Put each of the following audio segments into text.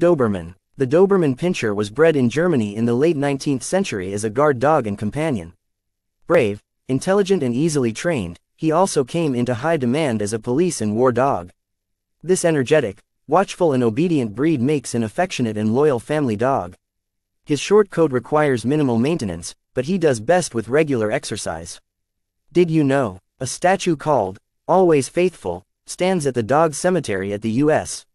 Doberman. The Doberman Pinscher was bred in Germany in the late 19th century as a guard dog and companion. Brave, intelligent and easily trained, he also came into high demand as a police and war dog. This energetic, watchful and obedient breed makes an affectionate and loyal family dog. His short coat requires minimal maintenance, but he does best with regular exercise. Did you know? A statue called Always Faithful stands at the dog cemetery at the U.S.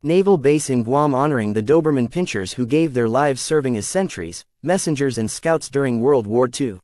Naval Base in Guam, honoring the Doberman Pinschers who gave their lives serving as sentries, messengers and scouts during World War II.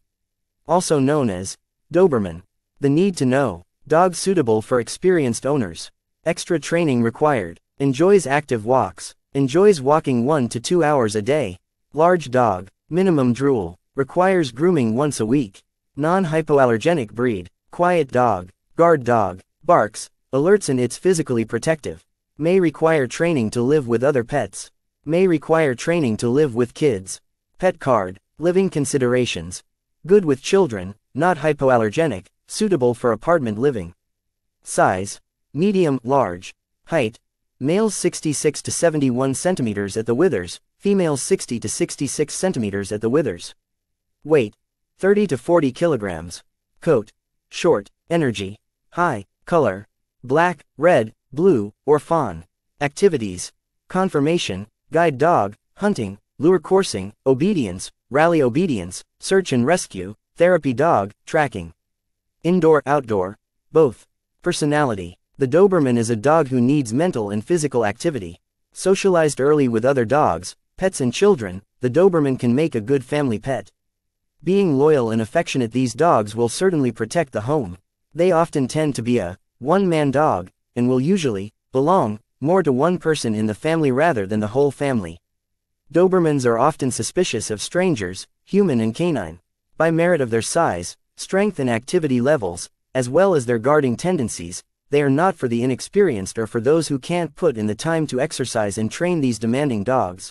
Also known as Doberman. The need to know: dog suitable for experienced owners. Extra training required. Enjoys active walks. Enjoys walking 1 to 2 hours a day. Large dog. Minimum drool. Requires grooming once a week. Non-hypoallergenic breed. Quiet dog. Guard dog. Barks, alerts and it's physically protective. May require training to live with other pets. May require training to live with kids. Pet card. Living considerations. Good with children, not hypoallergenic, suitable for apartment living. Size: medium, large. Height: males 66 to 71 centimeters at the withers, females 60 to 66 centimeters at the withers. Weight: 30 to 40 kilograms. Coat: short, energy, high. Color: black, red, blue, or fawn. Activities: confirmation, guide dog, hunting, lure coursing, obedience, rally obedience, search and rescue, therapy dog, tracking. Indoor, outdoor, both. Personality: the Doberman is a dog who needs mental and physical activity. Socialized early with other dogs, pets and children, the Doberman can make a good family pet. Being loyal and affectionate, these dogs will certainly protect the home. They often tend to be a one-man dog, and will usually belong more to one person in the family rather than the whole family. Dobermans are often suspicious of strangers, human and canine, by merit of their size, strength and activity levels, as well as their guarding tendencies. They are not for the inexperienced or for those who can't put in the time to exercise and train these demanding dogs.